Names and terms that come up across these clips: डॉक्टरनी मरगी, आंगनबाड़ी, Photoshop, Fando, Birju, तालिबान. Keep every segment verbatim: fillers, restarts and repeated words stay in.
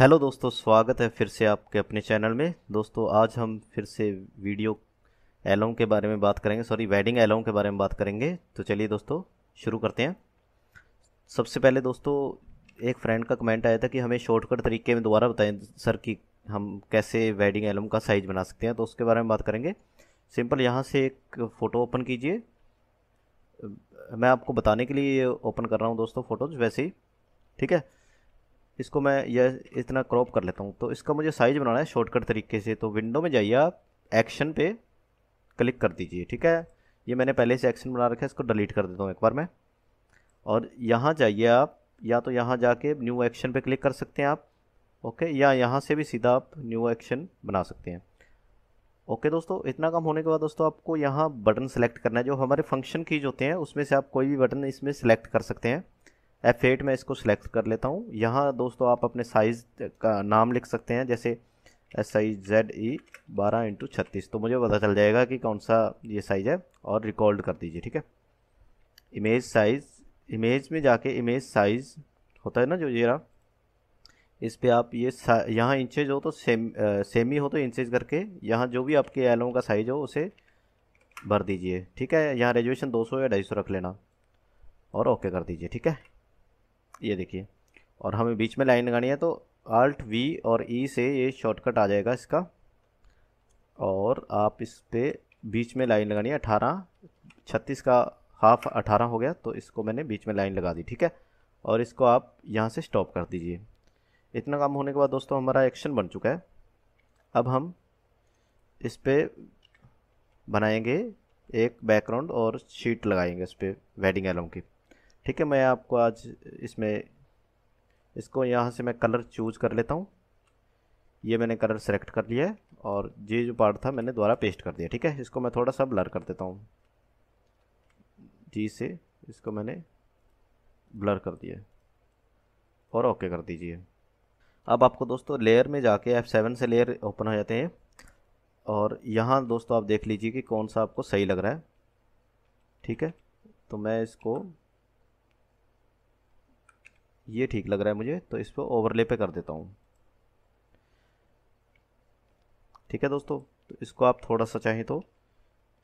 Hello दोस्तों, स्वागत है फिर से आपके अपने चैनल में। दोस्तों आज हम फिर से वीडियो एलोंग के बारे में बात करेंगे, सॉरी वेडिंग एलोंग के बारे में बात करेंगे। तो चलिए दोस्तों शुरू करते हैं। सबसे पहले दोस्तों एक फ्रेंड का कमेंट आया था कि हमें शॉर्टकट तरीके में दोबारा बताएं सर कि हम कैसे वेडिंग एलोंग का साइज़ बना सकते हैं, तो उसके बारे में बात करेंगे। सिंपल यहाँ से एक फ़ोटो ओपन कीजिए, मैं आपको बताने के लिए ओपन कर रहा हूँ दोस्तों फ़ोटोज़ वैसे ही, ठीक है। इसको मैं यह इतना क्रॉप कर लेता हूँ। तो इसका मुझे साइज़ बनाना है शॉर्टकट तरीके से, तो विंडो में जाइए, आप एक्शन पे क्लिक कर दीजिए, ठीक है। ये मैंने पहले से एक्शन बना रखा है, इसको डिलीट कर देता हूँ एक बार मैं। और यहाँ जाइए आप, या तो यहाँ जाके न्यू एक्शन पे क्लिक कर सकते हैं आप, ओके, या यहाँ से भी सीधा आप न्यू एक्शन बना सकते हैं। ओके दोस्तों, इतना काम होने के बाद दोस्तों आपको यहाँ बटन सेलेक्ट करना है। जो हमारे फंक्शन कीज होते हैं उसमें से आप कोई भी बटन इसमें सेलेक्ट कर सकते हैं। एफ एट में इसको सिलेक्ट कर लेता हूँ। यहाँ दोस्तों आप अपने साइज़ का नाम लिख सकते हैं, जैसे साइज जेड ई बारह इंटू छत्तीस, तो मुझे पता चल जाएगा कि कौन सा ये साइज़ है, और रिकॉर्ड कर दीजिए, ठीक है। इमेज साइज़, इमेज में जाके इमेज साइज़ होता है ना जो ये रहा, इस पर आप ये यहाँ इंचेज हो तो सेम सेमी हो तो इंचेज करके यहाँ जो भी आपके एलों का साइज़ हो उसे भर दीजिए, ठीक है। यहाँ रेजुएशन दो सौ या ढाई सौ रख लेना और ओके कर दीजिए, ठीक है। ये देखिए, और हमें बीच में लाइन लगानी है, तो आल्ट वी और ई से ये शॉर्टकट आ जाएगा इसका, और आप इस पर बीच में लाइन लगानी है। अठारह छत्तीस का हाफ अठारह हो गया, तो इसको मैंने बीच में लाइन लगा दी, ठीक है। और इसको आप यहाँ से स्टॉप कर दीजिए। इतना काम होने के बाद दोस्तों हमारा एक्शन बन चुका है। अब हम इस पर बनाएंगे एक बैकग्राउंड और शीट लगाएंगे इस पर वेडिंग एलोंग की, ठीक है। मैं आपको आज इसमें इसको यहाँ से मैं कलर चूज़ कर लेता हूँ। ये मैंने कलर सेलेक्ट कर लिया है, और ये जो पार्ट था मैंने दोबारा पेस्ट कर दिया, ठीक है। इसको मैं थोड़ा सा ब्लर कर देता हूँ, जी से इसको मैंने ब्लर कर दिया और ओके कर दीजिए। अब आपको दोस्तों लेयर में जाके एफ सेवन से लेयर ओपन हो जाते हैं, और यहाँ दोस्तों आप देख लीजिए कि कौन सा आपको सही लग रहा है, ठीक है। तो मैं इसको, ये ठीक लग रहा है मुझे, तो इस पर ओवरले पे कर देता हूँ, ठीक है दोस्तों। तो इसको आप थोड़ा सा चाहें तो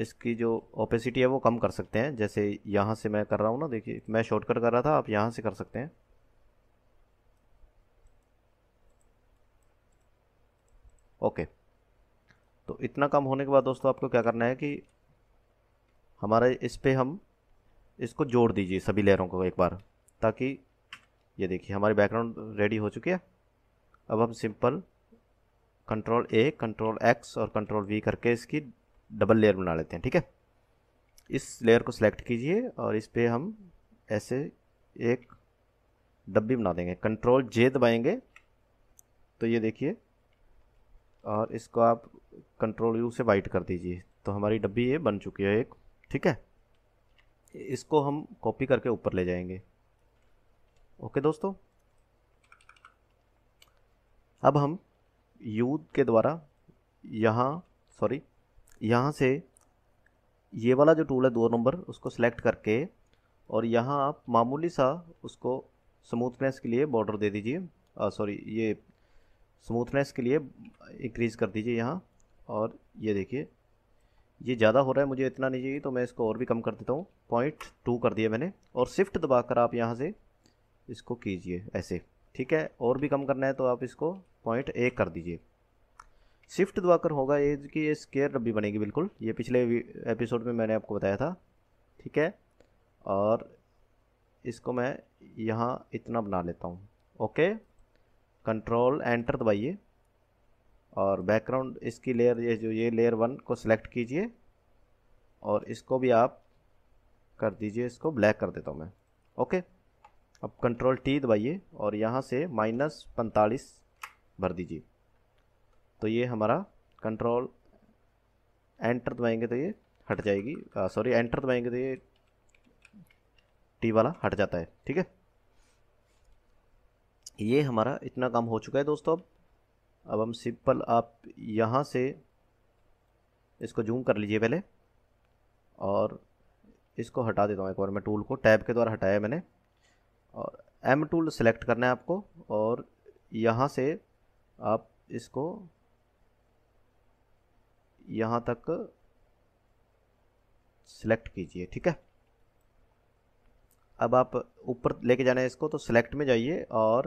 इसकी जो ओपेसिटी है वो कम कर सकते हैं, जैसे यहाँ से मैं कर रहा हूँ ना, देखिए मैं शॉर्टकट कर रहा था, आप यहाँ से कर सकते हैं, ओके। तो इतना काम होने के बाद दोस्तों आपको क्या करना है कि हमारा इस पर हम इसको जोड़ दीजिए सभी लेयरों को एक बार, ताकि ये देखिए हमारी बैकग्राउंड रेडी हो चुकी है। अब हम simple control A, control X और कंट्रोल वी करके इसकी डबल लेयर बना लेते हैं, ठीक है। इस लेयर को सिलेक्ट कीजिए और इस पर हम ऐसे एक डब्बी बना देंगे। कंट्रोल जे दबाएंगे तो ये देखिए, और इसको आप कंट्रोल यू से वाइट कर दीजिए, तो हमारी डब्बी ये बन चुकी है एक, ठीक है। इसको हम कॉपी करके ऊपर ले जाएंगे, ओके दोस्तों। अब हम यू के द्वारा यहाँ सॉरी यहाँ से ये वाला जो टूल है दो नंबर, उसको सिलेक्ट करके और यहाँ आप मामूली सा उसको स्मूथनेस के लिए बॉर्डर दे दीजिए, सॉरी ये स्मूथनेस के लिए इंक्रीज़ कर दीजिए यहाँ। और ये देखिए ये ज़्यादा हो रहा है, मुझे इतना नहीं चाहिए, तो मैं इसको और भी कम कर देता हूँ, पॉइंट टू कर दिया मैंने। और शिफ्ट दबाकर आप यहाँ से इसको कीजिए ऐसे, ठीक है। और भी कम करना है तो आप इसको पॉइंट एक कर दीजिए। शिफ्ट दबाकर होगा ये कि ये स्क्वायर डब्बी बनेगी बिल्कुल, ये पिछले एपिसोड में मैंने आपको बताया था, ठीक है। और इसको मैं यहाँ इतना बना लेता हूँ, ओके। कंट्रोल एंटर दबाइए और बैकग्राउंड इसकी लेयर ये जो ये लेयर वन को सिलेक्ट कीजिए, और इसको भी आप कर दीजिए, इसको ब्लैक कर देता हूँ मैं, ओके। अब कंट्रोल टी दबाइए और यहाँ से माइनस पैंतालीस भर दीजिए, तो ये हमारा कंट्रोल एंटर दबाएंगे तो ये हट जाएगी, सॉरी एंटर दबाएंगे तो ये टी वाला हट जाता है, ठीक है। ये हमारा इतना काम हो चुका है दोस्तों। अब अब हम सिंपल आप यहाँ से इसको जूम कर लीजिए पहले, और इसको हटा देता हूँ एक बार मैं, टूल को टैब के द्वारा हटाया मैंने। और एम टूल सेलेक्ट करना है आपको, और यहाँ से आप इसको यहाँ तक सिलेक्ट कीजिए, ठीक है। अब आप ऊपर लेके जाना है इसको, तो सिलेक्ट में जाइए और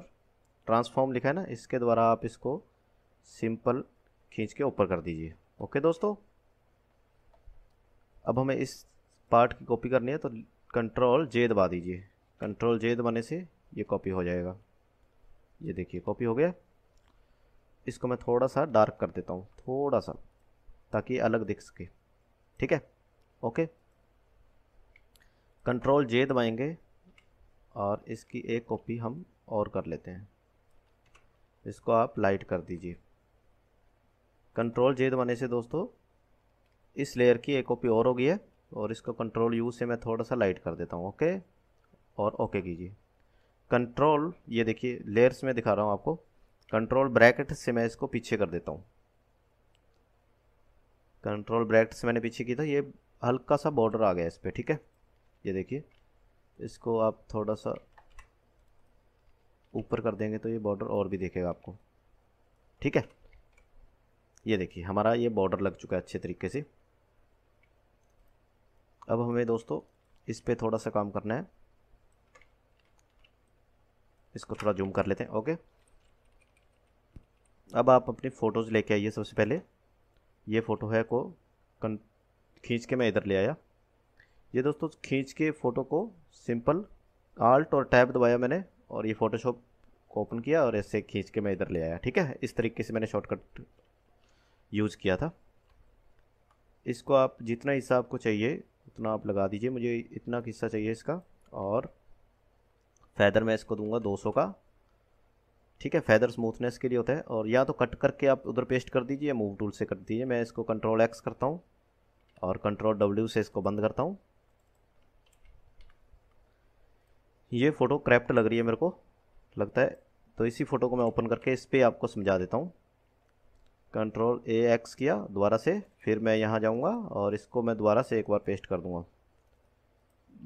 ट्रांसफॉर्म लिखा है ना, इसके द्वारा आप इसको सिंपल खींच के ऊपर कर दीजिए। ओके दोस्तों, अब हमें इस पार्ट की कॉपी करनी है, तो कंट्रोल जे दबा दीजिए। कंट्रोल जे दबाने से ये कॉपी हो जाएगा। ये देखिए कॉपी हो गया। इसको मैं थोड़ा सा डार्क कर देता हूँ, थोड़ा सा, ताकि अलग दिख सके, ठीक है। ओके, कंट्रोल जे दबाएंगे और इसकी एक कॉपी हम और कर लेते हैं। इसको आप लाइट कर दीजिए। कंट्रोल जे दबाने से दोस्तों इस लेयर की एक कॉपी और हो गई है, और इसको कंट्रोल यू से मैं थोड़ा सा लाइट कर देता हूँ। ओके और ओके कीजिए। कंट्रोल, ये देखिए लेयर्स में दिखा रहा हूँ आपको, कंट्रोल ब्रैकेट से मैं इसको पीछे कर देता हूँ। कंट्रोल ब्रैकेट से मैंने पीछे की था, ये हल्का सा बॉर्डर आ गया इस पर, ठीक है। ये देखिए इसको आप थोड़ा सा ऊपर कर देंगे तो ये बॉर्डर और भी देखेगा आपको, ठीक है। ये देखिए हमारा ये बॉर्डर लग चुका है अच्छे तरीके से। अब हमें दोस्तों इस पर थोड़ा सा काम करना है, इसको थोड़ा जूम कर लेते हैं। ओके, अब आप अपनी फ़ोटोज़ लेके आइए। सबसे पहले ये फ़ोटो है को कं खींच के मैं इधर ले आया। ये दोस्तों खींच के फ़ोटो को सिंपल आल्ट और टैब दबाया मैंने, और ये फ़ोटोशॉप को ओपन किया और ऐसे खींच के मैं इधर ले आया, ठीक है। इस तरीके से मैंने शॉर्टकट यूज़ किया था। इसको आप जितना हिस्सा आपको चाहिए उतना आप लगा दीजिए। मुझे इतना हिस्सा चाहिए इसका, और फैदर मैं इसको दूंगा दो सौ का, ठीक है। फैदर स्मूथनेस के लिए होता है। और या तो कट करके आप उधर पेस्ट कर दीजिए, मूव टूल से कर दीजिए। मैं इसको कंट्रोल एक्स करता हूँ और कंट्रोल डब्ल्यू से इसको बंद करता हूँ। ये फ़ोटो क्रैप्ट लग रही है मेरे को लगता है, तो इसी फ़ोटो को मैं ओपन करके इस पर आपको समझा देता हूँ। कंट्रोल ए एक्स किया दोबारा से, फिर मैं यहाँ जाऊँगा और इसको मैं दोबारा से एक बार पेस्ट कर दूँगा।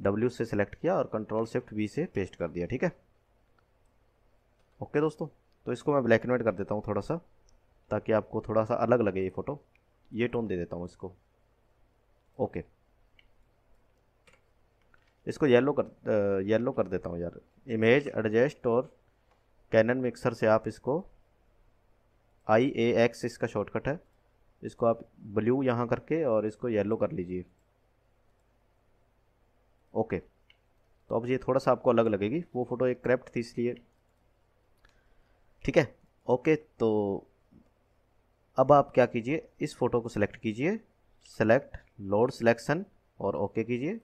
डब्ल्यू से सेलेक्ट किया और कंट्रोल शिफ्ट बी से पेस्ट कर दिया, ठीक है। ओके दोस्तों, तो इसको मैं ब्लैक एंड वाइट कर देता हूँ थोड़ा सा, ताकि आपको थोड़ा सा अलग लगे ये फ़ोटो। ये टोन दे देता हूँ इसको। ओके, इसको येलो कर येलो कर देता हूँ यार। इमेज एडजस्ट और कैनन मिक्सर से आप इसको, आई ए एक्स इसका शॉर्टकट है, इसको आप ब्लू यहाँ करके और इसको येलो कर लीजिए। ओके, तो अब ये थोड़ा सा आपको अलग लगेगी, वो फ़ोटो एक क्रैप्ट थी इसलिए, ठीक है। ओके, तो अब आप क्या कीजिए, इस फ़ोटो को सिलेक्ट कीजिए, सेलेक्ट लोड सिलेक्शन और ओके कीजिए,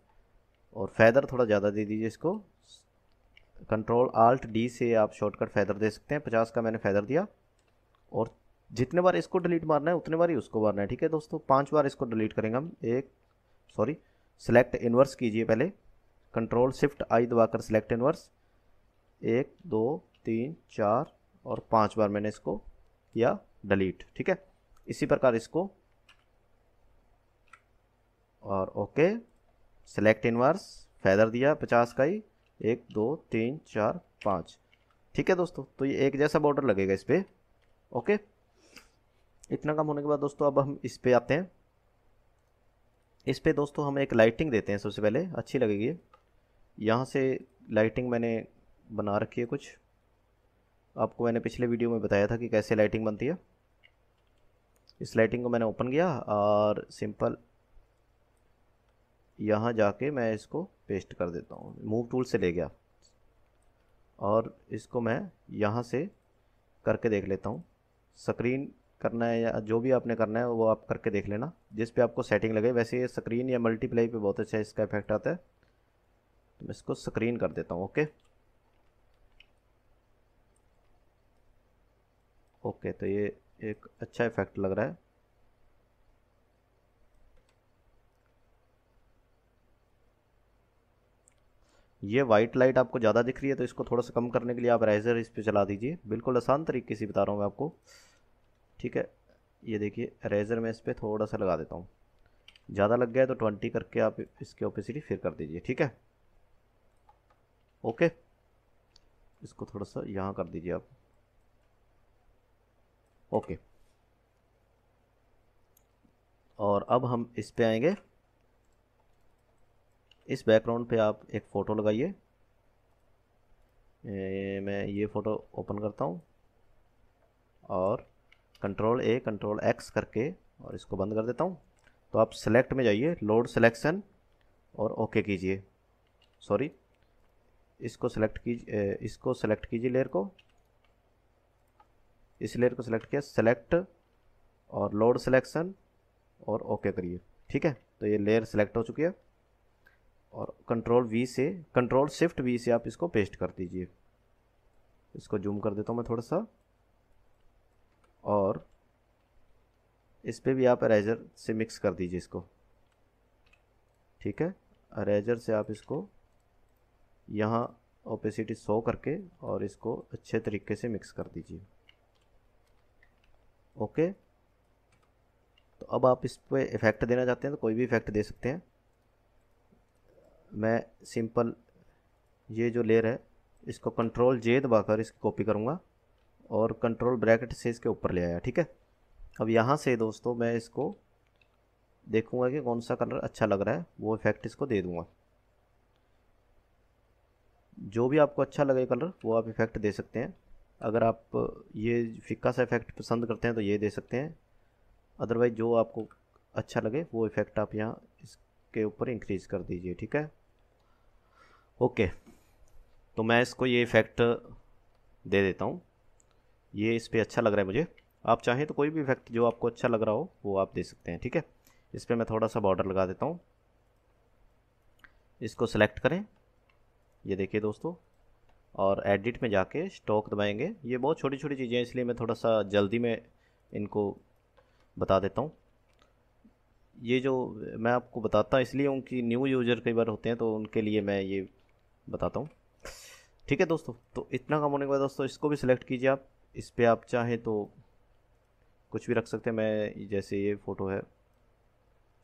और फैदर थोड़ा ज़्यादा दे दीजिए इसको। कंट्रोल आल्ट डी से आप शॉर्टकट फैदर दे सकते हैं। पचास का मैंने फैदर दिया, और जितने बार इसको डिलीट मारना है उतने बार ही उसको मारना है, ठीक है दोस्तों। पांच बार इसको डिलीट करेंगे हम। एक सॉरी सेलेक्ट इनवर्स कीजिए पहले, कंट्रोल शिफ्ट आई दबाकर सेलेक्ट इनवर्स। एक दो तीन चार और पांच बार मैंने इसको किया डिलीट, ठीक है। इसी प्रकार इसको, और ओके सेलेक्ट इनवर्स फैदर दिया पचास का ही, एक दो तीन चार पाँच, ठीक है दोस्तों। तो ये एक जैसा बॉर्डर लगेगा इस पर। ओके, इतना काम होने के बाद दोस्तों अब हम इस पर आते हैं। इस पर दोस्तों हम एक लाइटिंग देते हैं सबसे पहले, अच्छी लगेगी। यहाँ से लाइटिंग मैंने बना रखी है कुछ, आपको मैंने पिछले वीडियो में बताया था कि कैसे लाइटिंग बनती है। इस लाइटिंग को मैंने ओपन किया और सिंपल यहाँ जाके मैं इसको पेस्ट कर देता हूँ। मूव टूल से ले गया और इसको मैं यहाँ से करके देख लेता हूँ। स्क्रीन करना है या जो भी आपने करना है वो आप करके देख लेना, जिस पे आपको सेटिंग लगे। वैसे ये स्क्रीन या मल्टीप्लाई पे बहुत अच्छा इसका इफेक्ट आता है, तो मैं इसको स्क्रीन कर देता हूँ। ओके ओके, तो ये एक अच्छा इफेक्ट लग रहा है। ये वाइट लाइट आपको ज़्यादा दिख रही है, तो इसको थोड़ा सा कम करने के लिए आप इरेजर इस पर चला दीजिए। बिल्कुल आसान तरीके से बता रहा हूँ मैं आपको, ठीक है। ये देखिए इरेजर मैं इस पर थोड़ा सा लगा देता हूँ। ज़्यादा लग गया है तो ट्वेंटी करके आप इसकी ओपेसिटी फिर कर दीजिए, ठीक है। ओके, इसको थोड़ा सा यहाँ कर दीजिए आप। ओके। और अब हम इस पे आएंगे, इस बैकग्राउंड पे आप एक फ़ोटो लगाइए। मैं ये फ़ोटो ओपन करता हूँ और कंट्रोल ए कंट्रोल एक्स करके और इसको बंद कर देता हूँ। तो आप सेलेक्ट में जाइए, लोड सिलेक्शन और ओके कीजिए, सॉरी इसको सेलेक्ट कीजिए, इसको सेलेक्ट कीजिए लेयर को, इस लेयर को सेलेक्ट किया, सेलेक्ट और लोड सिलेक्शन और ओके करिए। ठीक है, तो ये लेयर सेलेक्ट हो चुकी है और कंट्रोल वी से कंट्रोल शिफ्ट वी से आप इसको पेस्ट कर दीजिए। इसको जूम कर देता हूँ मैं थोड़ा सा, और इस पर भी आप इरेजर से मिक्स कर दीजिए इसको। ठीक है, इरेजर से आप इसको यहाँ ओपेसिटी सौ करके और इसको अच्छे तरीके से मिक्स कर दीजिए। ओके, तो अब आप इस पर इफ़ेक्ट देना चाहते हैं तो कोई भी इफ़ेक्ट दे सकते हैं। मैं सिंपल ये जो लेयर है इसको कंट्रोल जे दबाकर इसकी कॉपी करूँगा और कंट्रोल ब्रैकेट से इसके ऊपर ले आया। ठीक है, अब यहाँ से दोस्तों मैं इसको देखूँगा कि कौन सा कलर अच्छा लग रहा है, वो इफ़ेक्ट इसको दे दूँगा। जो भी आपको अच्छा लगे कलर वो आप इफ़ेक्ट दे सकते हैं। अगर आप ये फिक्का सा इफ़ेक्ट पसंद करते हैं तो ये दे सकते हैं, अदरवाइज जो आपको अच्छा लगे वो इफ़ेक्ट आप यहाँ इसके ऊपर इंक्रीज कर दीजिए। ठीक है, ओके, तो मैं इसको ये इफ़ेक्ट दे देता हूँ, ये इस पर अच्छा लग रहा है मुझे। आप चाहें तो कोई भी इफ़ेक्ट जो आपको अच्छा लग रहा हो वो आप दे सकते हैं। ठीक है, इस पर मैं थोड़ा सा बॉर्डर लगा देता हूँ, इसको सेलेक्ट करें, ये देखिए दोस्तों, और एडिट में जाके स्टॉक दबाएंगे। ये बहुत छोटी छोटी चीज़ें हैं इसलिए मैं थोड़ा सा जल्दी में इनको बता देता हूँ। ये जो मैं आपको बताता इसलिए हूँ कि न्यू यूज़र कई बार होते हैं तो उनके लिए मैं ये बताता हूँ। ठीक है दोस्तों, तो इतना काम होने के बाद दोस्तों इसको भी सिलेक्ट कीजिए आप, इस पर आप चाहें तो कुछ भी रख सकते हैं। मैं जैसे ये फ़ोटो है,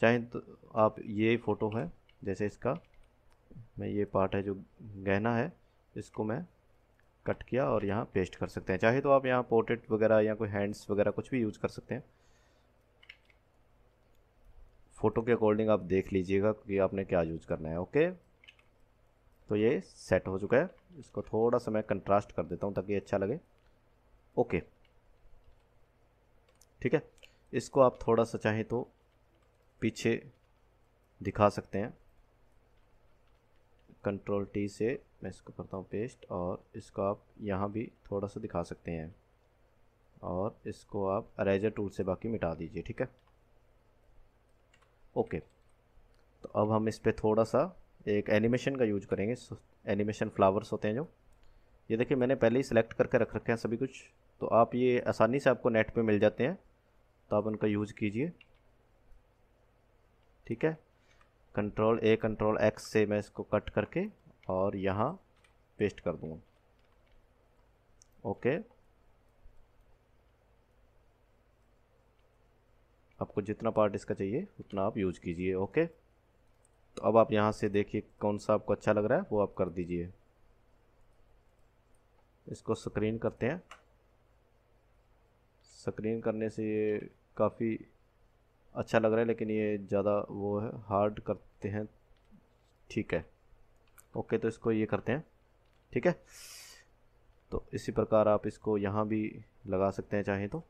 चाहें तो आप ये फ़ोटो है जैसे इसका मैं ये पार्ट है जो गहना है इसको मैं कट किया और यहाँ पेस्ट कर सकते हैं। चाहे तो आप यहाँ पोर्ट्रेट वगैरह या कोई हैंड्स वगैरह कुछ भी यूज़ कर सकते हैं। फ़ोटो के अकॉर्डिंग आप देख लीजिएगा कि आपने क्या यूज़ करना है। ओके, तो ये सेट हो चुका है, इसको थोड़ा सा मैं कंट्रास्ट कर देता हूँ ताकि अच्छा लगे। ओके, ठीक है, इसको आप थोड़ा सा चाहें तो पीछे दिखा सकते हैं। कंट्रोल टी से मैं इसको करता हूँ पेस्ट, और इसको आप यहाँ भी थोड़ा सा दिखा सकते हैं, और इसको आप इरेजर टूल से बाकी मिटा दीजिए। ठीक है, ओके, तो अब हम इस पर थोड़ा सा एक एनिमेशन का यूज करेंगे। एनिमेशन फ्लावर्स होते हैं जो, ये देखिए मैंने पहले ही सिलेक्ट करके रख रखे हैं सभी कुछ, तो आप ये आसानी से आपको नेट पे मिल जाते हैं, तो आप उनका यूज़ कीजिए। ठीक है, कंट्रोल ए कंट्रोल एक्स से मैं इसको कट करके और यहाँ पेस्ट कर दूँगा। ओके, आपको जितना पार्ट इसका चाहिए उतना आप यूज कीजिए। ओके, तो अब आप यहाँ से देखिए कौन सा आपको अच्छा लग रहा है वो आप कर दीजिए। इसको स्क्रीन करते हैं, स्क्रीन करने से ये काफ़ी अच्छा लग रहा है, लेकिन ये ज़्यादा वो है, हार्ड करते हैं। ठीक है, ओके, तो इसको ये करते हैं। ठीक है, तो इसी प्रकार आप इसको यहाँ भी लगा सकते हैं चाहें तो।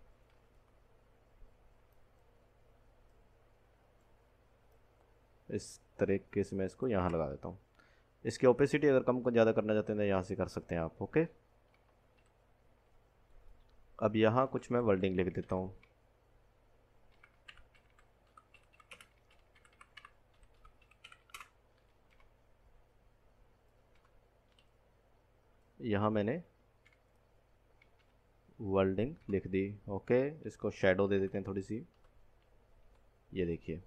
इस तरीके से मैं इसको यहाँ लगा देता हूँ। इसकी ओपेसिटी अगर कम को ज़्यादा करना चाहते हैं तो यहाँ से कर सकते हैं आप। ओके, अब यहाँ कुछ मैं वर्डिंग लिख देता हूँ। यहाँ मैंने वर्डिंग लिख दी। ओके, इसको शेडो दे देते हैं थोड़ी सी, ये देखिए।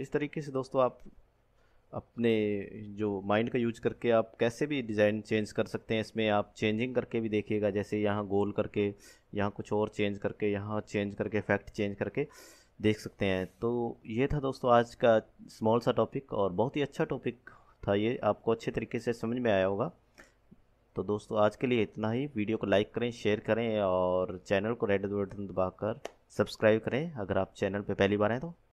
इस तरीके से दोस्तों आप अपने जो माइंड का यूज करके आप कैसे भी डिज़ाइन चेंज कर सकते हैं। इसमें आप चेंजिंग करके भी देखिएगा, जैसे यहाँ गोल करके, यहाँ कुछ और चेंज करके, यहाँ चेंज करके, इफेक्ट चेंज करके देख सकते हैं। तो ये था दोस्तों आज का स्मॉल सा टॉपिक, और बहुत ही अच्छा टॉपिक था ये, आपको अच्छे तरीके से समझ में आया होगा। तो दोस्तों आज के लिए इतना ही। वीडियो को लाइक करें, शेयर करें और चैनल को रेड बटन दबाकर सब्सक्राइब करें अगर आप चैनल पे पहली बार हैं तो।